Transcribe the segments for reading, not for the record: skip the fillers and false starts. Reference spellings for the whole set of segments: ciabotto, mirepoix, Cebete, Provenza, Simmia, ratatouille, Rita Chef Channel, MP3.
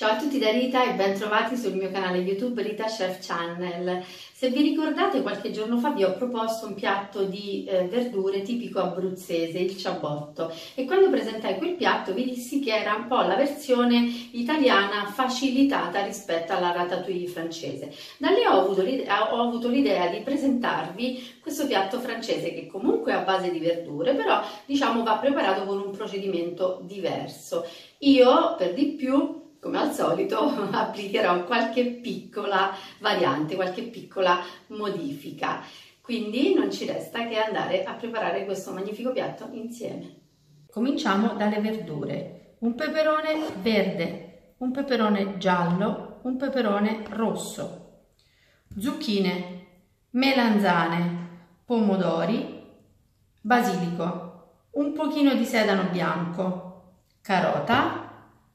Ciao a tutti da Rita e bentrovati sul mio canale YouTube Rita Chef Channel. Se vi ricordate, qualche giorno fa vi ho proposto un piatto di verdure tipico abruzzese, il ciabotto, e quando presentai quel piatto vi dissi che era un po' la versione italiana facilitata rispetto alla ratatouille francese. Da lì ho avuto l'idea di presentarvi questo piatto francese che comunque è a base di verdure, però diciamo va preparato con un procedimento diverso. Io per di più, come al solito, applicherò qualche piccola variante, qualche piccola modifica. Quindi non ci resta che andare a preparare questo magnifico piatto insieme. Cominciamo dalle verdure. Un peperone verde, un peperone giallo, un peperone rosso, zucchine, melanzane, pomodori, basilico, un pochino di sedano bianco, carota,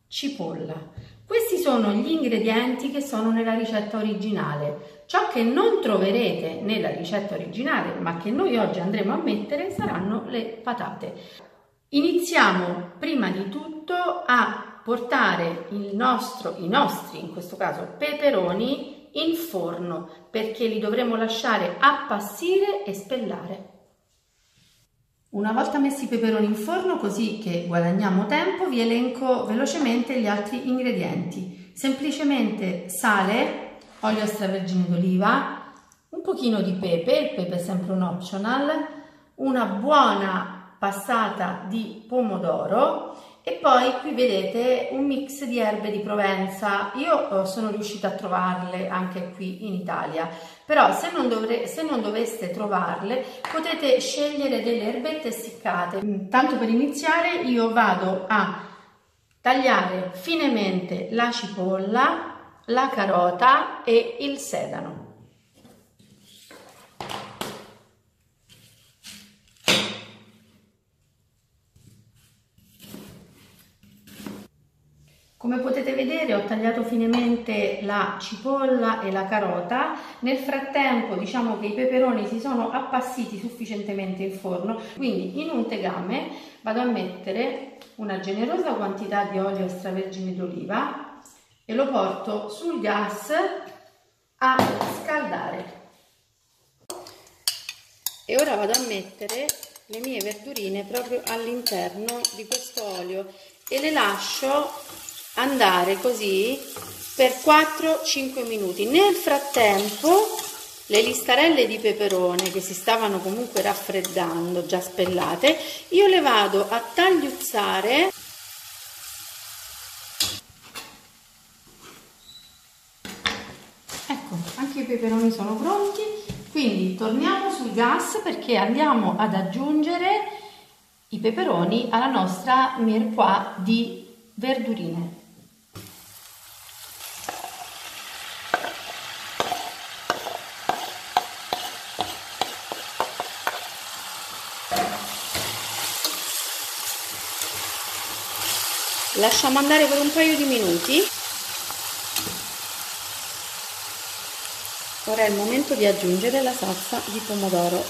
cipolla. Questi sono gli ingredienti che sono nella ricetta originale. Ciò che non troverete nella ricetta originale, ma che noi oggi andremo a mettere, saranno le patate. Iniziamo prima di tutto a portare i nostri, in questo caso, peperoni in forno, perché li dovremo lasciare appassire e spellare. Una volta messi i peperoni in forno, così che guadagniamo tempo, vi elenco velocemente gli altri ingredienti. Semplicemente sale, olio extravergine d'oliva, un pochino di pepe, il pepe è sempre un optional, una buona passata di pomodoro e poi qui vedete un mix di erbe di Provenza. Io sono riuscita a trovarle anche qui in Italia. Però se non doveste trovarle potete scegliere delle erbette essiccate. Tanto per iniziare io vado a tagliare finemente la cipolla, la carota e il sedano. Come potete vedere ho tagliato finemente la cipolla e la carota, nel frattempo diciamo che i peperoni si sono appassiti sufficientemente in forno, quindi in un tegame vado a mettere una generosa quantità di olio extravergine d'oliva e lo porto sul gas a scaldare. E ora vado a mettere le mie verdurine proprio all'interno di questo olio e le lascio andare così per 4-5 minuti. Nel frattempo le listarelle di peperone che si stavano comunque raffreddando, già spellate, io le vado a tagliuzzare. Ecco, anche i peperoni sono pronti, quindi torniamo sul gas perché andiamo ad aggiungere i peperoni alla nostra mirepoix di verdurine. Lasciamo andare per un paio di minuti. Ora è il momento di aggiungere la salsa di pomodoro.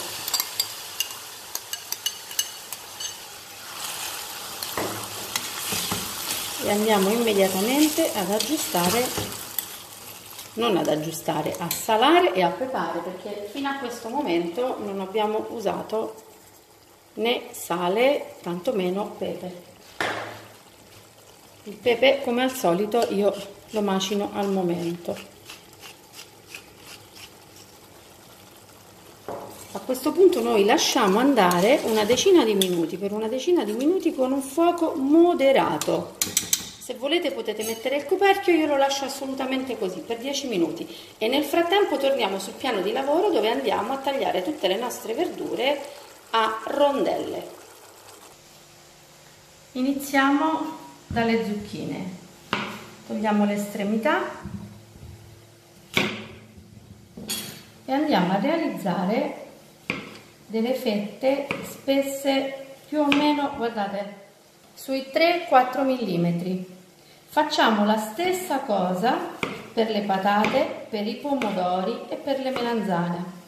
E andiamo immediatamente ad aggiustare, a salare e a pepare, perché fino a questo momento non abbiamo usato né sale, tantomeno pepe. Il pepe, come al solito, io lo macino al momento. A questo punto noi lasciamo andare per una decina di minuti con un fuoco moderato. Se volete potete mettere il coperchio, io lo lascio assolutamente così per 10 minuti. E nel frattempo torniamo sul piano di lavoro dove andiamo a tagliare tutte le nostre verdure a rondelle. Iniziamo dalle zucchine, togliamo l'estremità e andiamo a realizzare delle fette spesse più o meno, guardate, sui 3-4 mm. Facciamo la stessa cosa per le patate, per i pomodori e per le melanzane.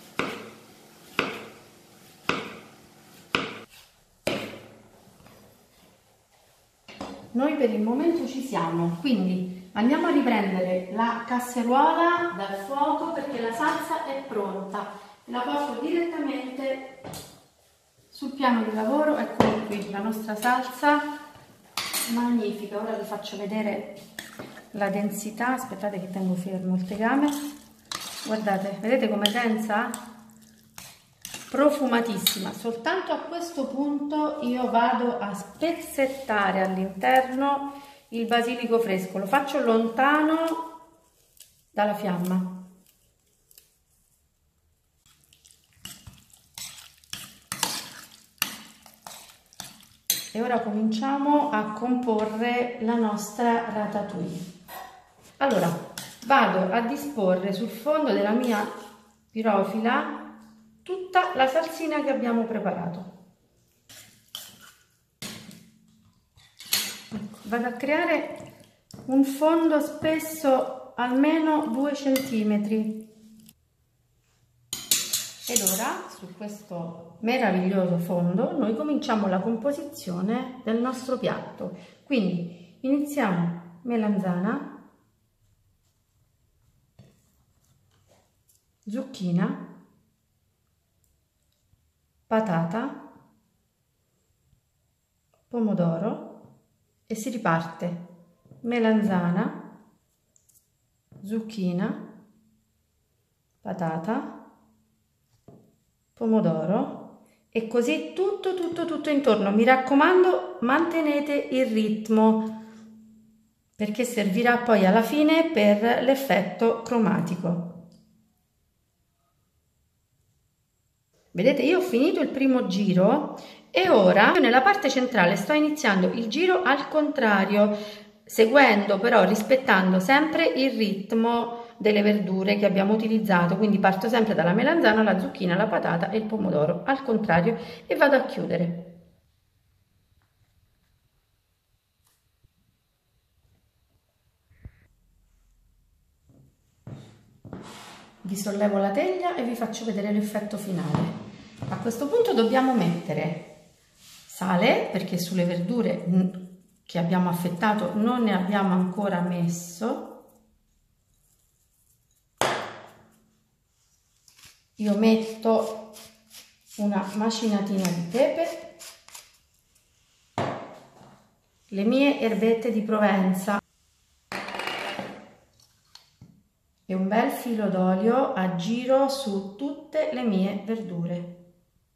Noi per il momento ci siamo, quindi Andiamo a riprendere la casseruola dal fuoco perché la salsa è pronta. La porto direttamente sul piano di lavoro. Eccola qui, la nostra salsa magnifica. Ora vi faccio vedere la densità. Aspettate che tengo fermo il tegame. Guardate, vedete com'è densa? Profumatissima. Soltanto a questo punto io vado a spezzettare all'interno il basilico fresco, lo faccio lontano dalla fiamma. E ora cominciamo a comporre la nostra ratatouille. Allora, vado a disporre sul fondo della mia pirofila tutta la salsina che abbiamo preparato. Vado a creare un fondo spesso almeno 2 cm. Ed ora, su questo meraviglioso fondo, noi cominciamo la composizione del nostro piatto. Quindi iniziamo melanzana, zucchina, patata, pomodoro, e si riparte melanzana, zucchina, patata, pomodoro e così tutto intorno. Mi raccomando, mantenete il ritmo perché servirà poi alla fine per l'effetto cromatico. Vedete, io ho finito il primo giro e ora nella parte centrale sto iniziando il giro al contrario, seguendo però, rispettando sempre il ritmo delle verdure che abbiamo utilizzato. Quindi parto sempre dalla melanzana, la zucchina, la patata e il pomodoro al contrario e vado a chiudere. Vi sollevo la teglia e vi faccio vedere l'effetto finale. A questo punto dobbiamo mettere sale, perché sulle verdure che abbiamo affettato non ne abbiamo ancora messo. Io metto una macinatina di pepe, le mie erbette di Provenza e un bel filo d'olio a giro su tutte le mie verdure.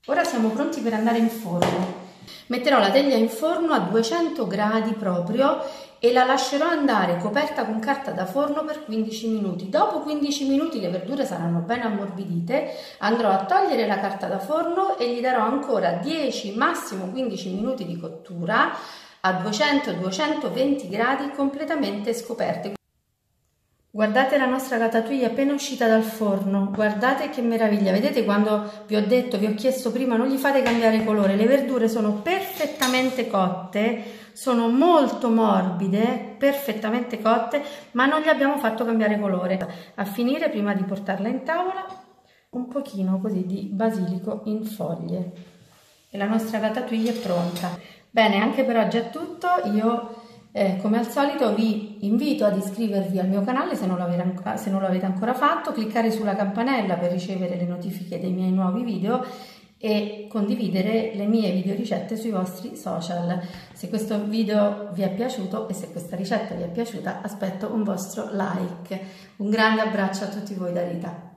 Ora siamo pronti per andare in forno. Metterò la teglia in forno a 200 gradi proprio e la lascerò andare coperta con carta da forno per 15 minuti. Dopo 15 minuti le verdure saranno ben ammorbidite, andrò a togliere la carta da forno e gli darò ancora 10, massimo 15 minuti di cottura a 200-220 gradi completamente scoperte. Guardate la nostra ratatouille appena uscita dal forno, guardate che meraviglia. Vedete, quando vi ho chiesto prima, non gli fate cambiare colore, le verdure sono perfettamente cotte, sono molto morbide, perfettamente cotte, ma non gli abbiamo fatto cambiare colore. A finire, prima di portarla in tavola, un pochino così di basilico in foglie e la nostra ratatouille è pronta. Bene, anche per oggi è tutto. Io come al solito vi invito ad iscrivervi al mio canale se non l'avete ancora fatto, cliccare sulla campanella per ricevere le notifiche dei miei nuovi video e condividere le mie videoricette sui vostri social. Se questo video vi è piaciuto e se questa ricetta vi è piaciuta, aspetto un vostro like. Un grande abbraccio a tutti voi da Rita.